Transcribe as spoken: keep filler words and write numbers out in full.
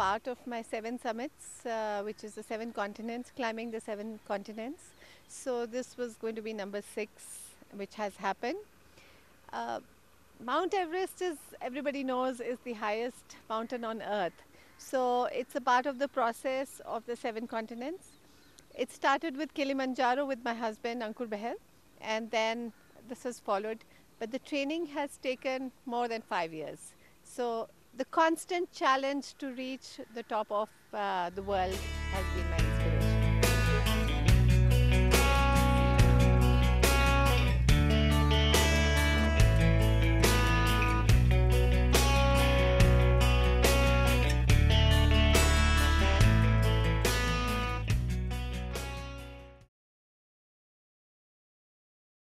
part of my seven summits, uh, which is the seven continents, climbing the seven continents. So this was going to be number six, which has happened. Uh, Mount Everest is, everybody knows, is the highest mountain on earth. So it's a part of the process of the seven continents. It started with Kilimanjaro with my husband, Ankur Bahl, and then this has followed. But the training has taken more than five years. So the constant challenge to reach the top of uh, the world has been my